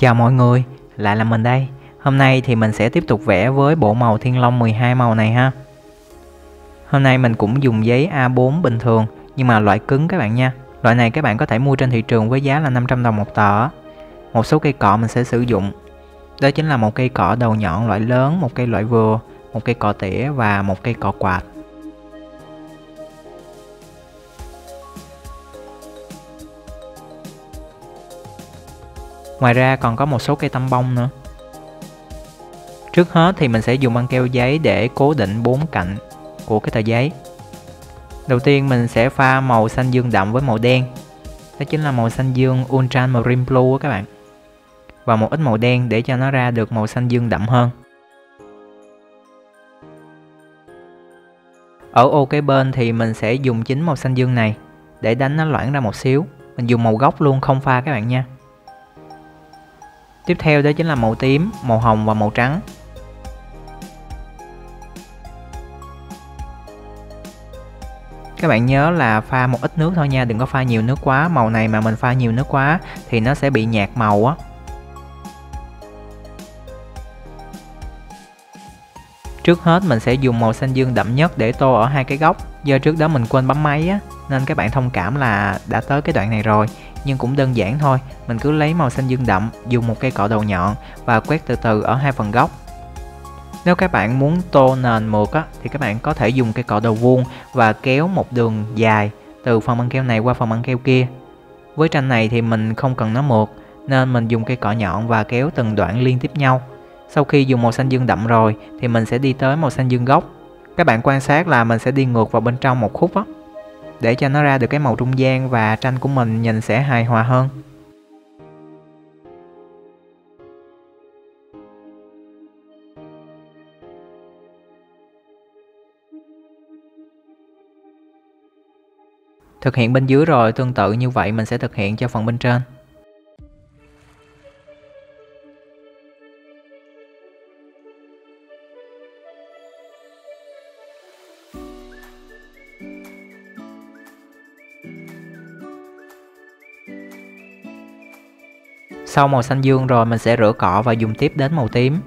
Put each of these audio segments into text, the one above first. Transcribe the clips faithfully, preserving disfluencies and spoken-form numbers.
Chào mọi người, lại là mình đây. Hôm nay thì mình sẽ tiếp tục vẽ với bộ màu Thiên Long mười hai màu này ha. Hôm nay mình cũng dùng giấy a bốn bình thường, nhưng mà loại cứng các bạn nha. Loại này các bạn có thể mua trên thị trường với giá là năm trăm đồng một tờ. Một số cây cọ mình sẽ sử dụng, đó chính là một cây cọ đầu nhọn loại lớn, một cây loại vừa, một cây cọ tỉa và một cây cọ quạt. Ngoài ra còn có một số cây tăm bông nữa. Trước hết thì mình sẽ dùng băng keo giấy để cố định bốn cạnh của cái tờ giấy. Đầu tiên mình sẽ pha màu xanh dương đậm với màu đen. Đó chính là màu xanh dương Ultramarine Blue các bạn. Và một ít màu đen để cho nó ra được màu xanh dương đậm hơn. Ở ô kế bên thì mình sẽ dùng chính màu xanh dương này để đánh nó loãng ra một xíu. Mình dùng màu gốc luôn, không pha các bạn nha. Tiếp theo đó chính là màu tím, màu hồng và màu trắng. Các bạn nhớ là pha một ít nước thôi nha, đừng có pha nhiều nước quá. Màu này mà mình pha nhiều nước quá thì nó sẽ bị nhạt màu á. Trước hết mình sẽ dùng màu xanh dương đậm nhất để tô ở hai cái góc. Do trước đó mình quên bấm máy á, nên các bạn thông cảm là đã tới cái đoạn này rồi. Nhưng cũng đơn giản thôi, mình cứ lấy màu xanh dương đậm, dùng một cây cọ đầu nhọn và quét từ từ ở hai phần góc. Nếu các bạn muốn tô nền mượt á, thì các bạn có thể dùng cây cọ đầu vuông và kéo một đường dài từ phần băng keo này qua phần băng keo kia. Với tranh này thì mình không cần nó mượt, nên mình dùng cây cọ nhọn và kéo từng đoạn liên tiếp nhau. Sau khi dùng màu xanh dương đậm rồi thì mình sẽ đi tới màu xanh dương gốc. Các bạn quan sát là mình sẽ đi ngược vào bên trong một khúc á, để cho nó ra được cái màu trung gian và tranh của mình nhìn sẽ hài hòa hơn. Thực hiện bên dưới rồi, tương tự như vậy mình sẽ thực hiện cho phần bên trên. Sau màu xanh dương rồi mình sẽ rửa cọ và dùng tiếp đến màu tím.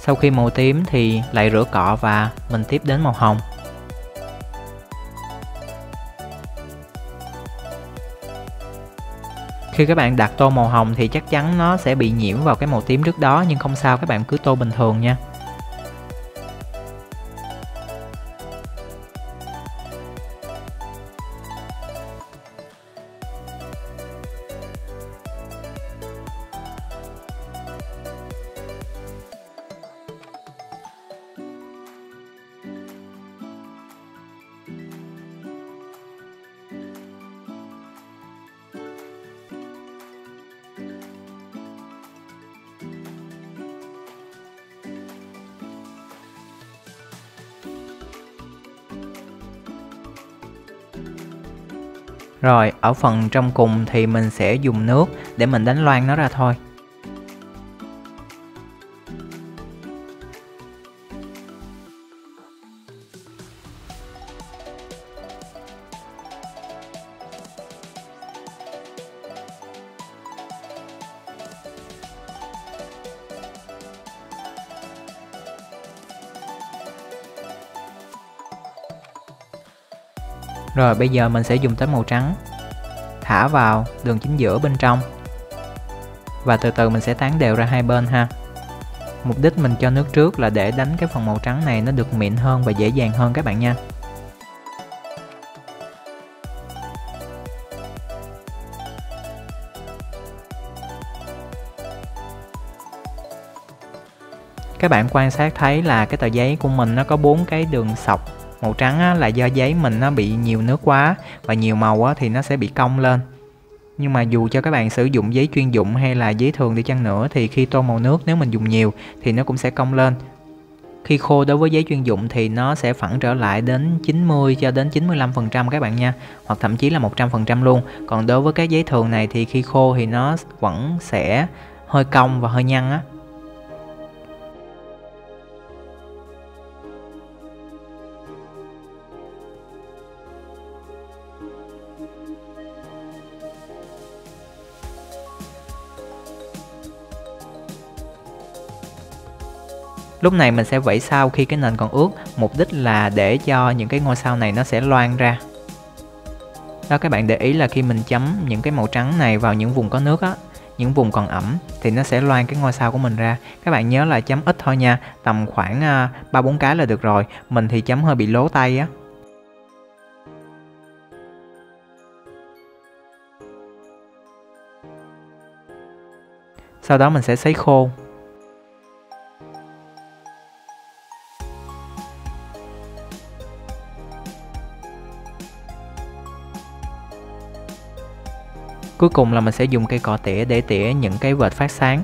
Sau khi màu tím thì lại rửa cọ và mình tiếp đến màu hồng. Khi các bạn đặt tô màu hồng thì chắc chắn nó sẽ bị nhiễm vào cái màu tím trước đó, nhưng không sao, các bạn cứ tô bình thường nha. Rồi, ở phần trong cùng thì mình sẽ dùng nước để mình đánh loang nó ra thôi. Rồi bây giờ mình sẽ dùng tới màu trắng, thả vào đường chính giữa bên trong và từ từ mình sẽ tán đều ra hai bên ha. Mục đích mình cho nước trước là để đánh cái phần màu trắng này nó được mịn hơn và dễ dàng hơn các bạn nha. Các bạn quan sát thấy là cái tờ giấy của mình nó có bốn cái đường sọc Màu trắng á, là do giấy mình nó bị nhiều nước quá và nhiều màu á, thì nó sẽ bị cong lên. Nhưng mà dù cho các bạn sử dụng giấy chuyên dụng hay là giấy thường đi chăng nữa thì khi tô màu nước nếu mình dùng nhiều thì nó cũng sẽ cong lên. Khi khô đối với giấy chuyên dụng thì nó sẽ phẳng trở lại đến chín mươi cho đến chín mươi lăm phần trăm các bạn nha, hoặc thậm chí là một trăm phần trăm luôn. Còn đối với các giấy thường này thì khi khô thì nó vẫn sẽ hơi cong và hơi nhăn á. Lúc này mình sẽ vẩy sao khi cái nền còn ướt, mục đích là để cho những cái ngôi sao này nó sẽ loang ra. Đó, các bạn để ý là khi mình chấm những cái màu trắng này vào những vùng có nước á, những vùng còn ẩm thì nó sẽ loang cái ngôi sao của mình ra. Các bạn nhớ là chấm ít thôi nha, tầm khoảng ba bốn cái là được rồi. Mình thì chấm hơi bị lố tay á. Sau đó mình sẽ sấy khô. Cuối cùng là mình sẽ dùng cây cọ tỉa để tỉa những cái vệt phát sáng.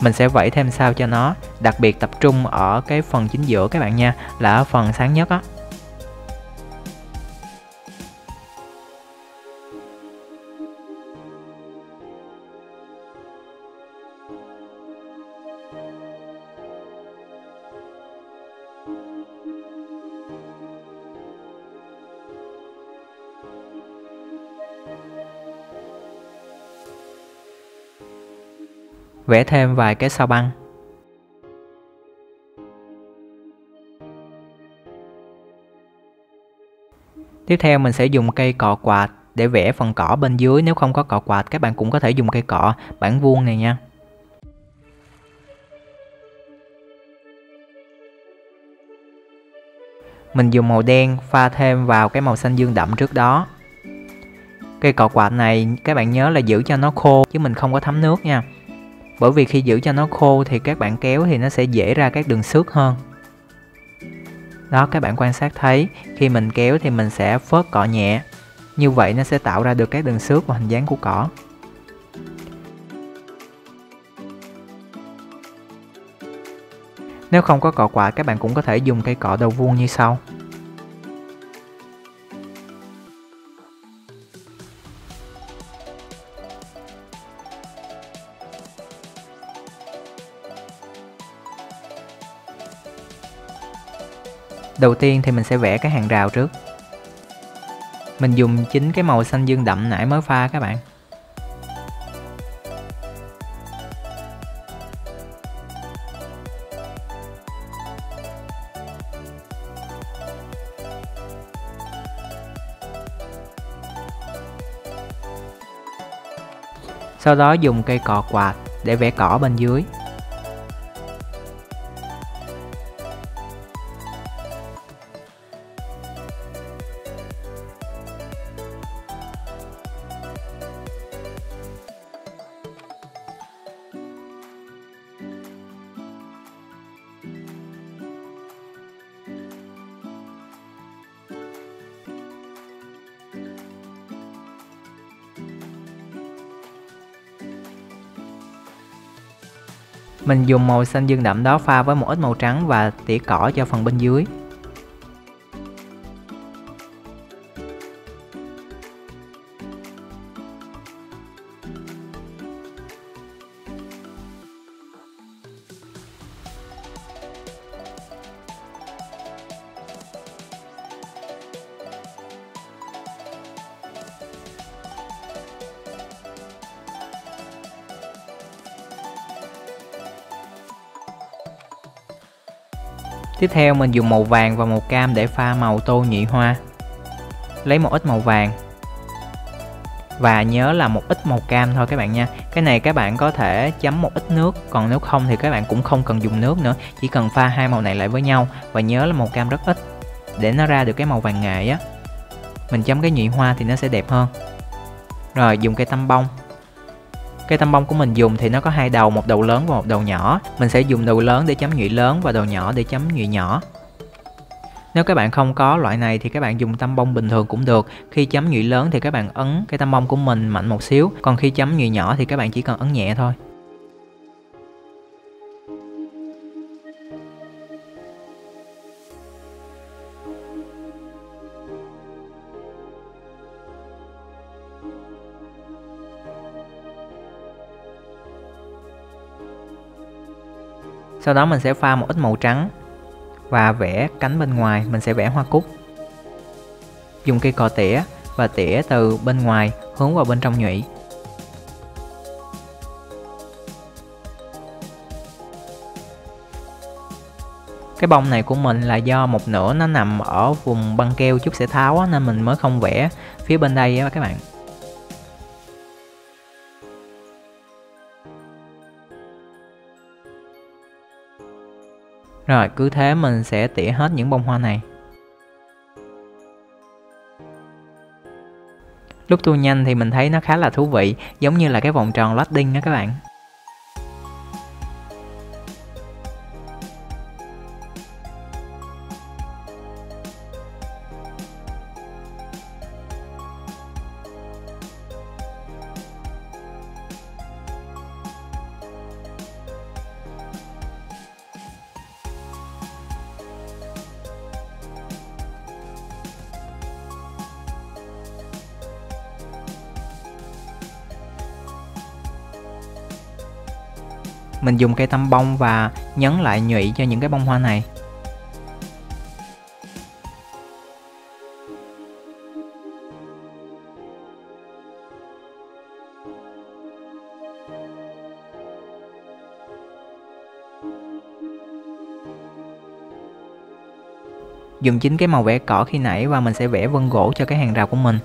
Mình sẽ vẩy thêm sao cho nó, đặc biệt tập trung ở cái phần chính giữa các bạn nha, là ở phần sáng nhất á. Vẽ thêm vài cái sao băng. Tiếp theo mình sẽ dùng cây cọ quạt để vẽ phần cỏ bên dưới. Nếu không có cọ quạt các bạn cũng có thể dùng cây cọ bản vuông này nha. Mình dùng màu đen pha thêm vào cái màu xanh dương đậm trước đó. Cây cọ quạt này các bạn nhớ là giữ cho nó khô chứ mình không có thấm nước nha. Bởi vì khi giữ cho nó khô thì các bạn kéo thì nó sẽ dễ ra các đường xước hơn. Đó, các bạn quan sát thấy khi mình kéo thì mình sẽ phớt cọ nhẹ. Như vậy nó sẽ tạo ra được các đường xước và hình dáng của cỏ. Nếu không có cọ quạt các bạn cũng có thể dùng cây cọ đầu vuông như sau. Đầu tiên thì mình sẽ vẽ cái hàng rào trước. Mình dùng chính cái màu xanh dương đậm nãy mới pha các bạn. Sau đó dùng cây cọ quạt để vẽ cỏ bên dưới. Mình dùng màu xanh dương đậm đó pha với một ít màu trắng và tỉa cỏ cho phần bên dưới. Tiếp theo mình dùng màu vàng và màu cam để pha màu tô nhụy hoa. Lấy một ít màu vàng. Và nhớ là một ít màu cam thôi các bạn nha. Cái này các bạn có thể chấm một ít nước, còn nếu không thì các bạn cũng không cần dùng nước nữa, chỉ cần pha hai màu này lại với nhau. Và nhớ là màu cam rất ít để nó ra được cái màu vàng nghệ á, mình chấm cái nhụy hoa thì nó sẽ đẹp hơn. Rồi dùng cây tăm bông. Cây tăm bông của mình dùng thì nó có hai đầu, một đầu lớn và một đầu nhỏ. Mình sẽ dùng đầu lớn để chấm nhụy lớn và đầu nhỏ để chấm nhụy nhỏ. Nếu các bạn không có loại này thì các bạn dùng tăm bông bình thường cũng được. Khi chấm nhụy lớn thì các bạn ấn cái tăm bông của mình mạnh một xíu, còn khi chấm nhụy nhỏ thì các bạn chỉ cần ấn nhẹ thôi. Sau đó mình sẽ pha một ít màu trắng và vẽ cánh bên ngoài, mình sẽ vẽ hoa cúc. Dùng cây cọ tỉa và tỉa từ bên ngoài hướng vào bên trong nhụy. Cái bông này của mình là do một nửa nó nằm ở vùng băng keo chút sẽ tháo nên mình mới không vẽ phía bên đây á các bạn. Rồi cứ thế mình sẽ tỉa hết những bông hoa này. Lúc tua nhanh thì mình thấy nó khá là thú vị, giống như là cái vòng tròn loading đó các bạn. Mình dùng cây tăm bông và nhấn lại nhụy cho những cái bông hoa này. Dùng chính cái màu vẽ cỏ khi nãy và mình sẽ vẽ vân gỗ cho cái hàng rào của mình.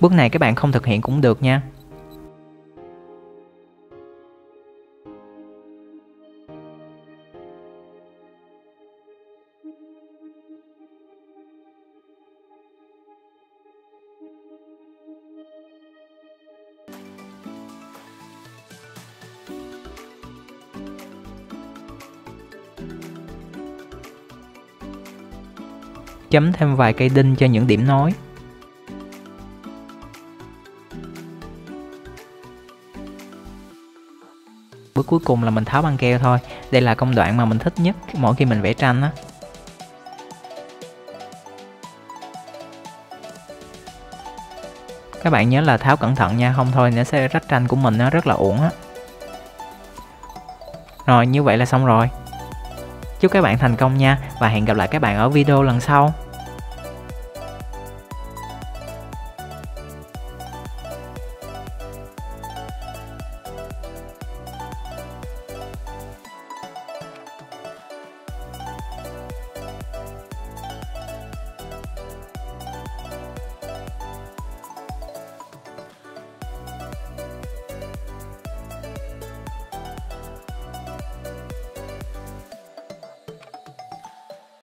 Bước này các bạn không thực hiện cũng được nha. Chấm thêm vài cây đinh cho những điểm nối. Bước cuối cùng là mình tháo băng keo thôi. Đây là công đoạn mà mình thích nhất mỗi khi mình vẽ tranh á. Các bạn nhớ là tháo cẩn thận nha, không thôi nó sẽ rách tranh của mình, nó rất là uổng á. Rồi như vậy là xong rồi. Chúc các bạn thành công nha và hẹn gặp lại các bạn ở video lần sau.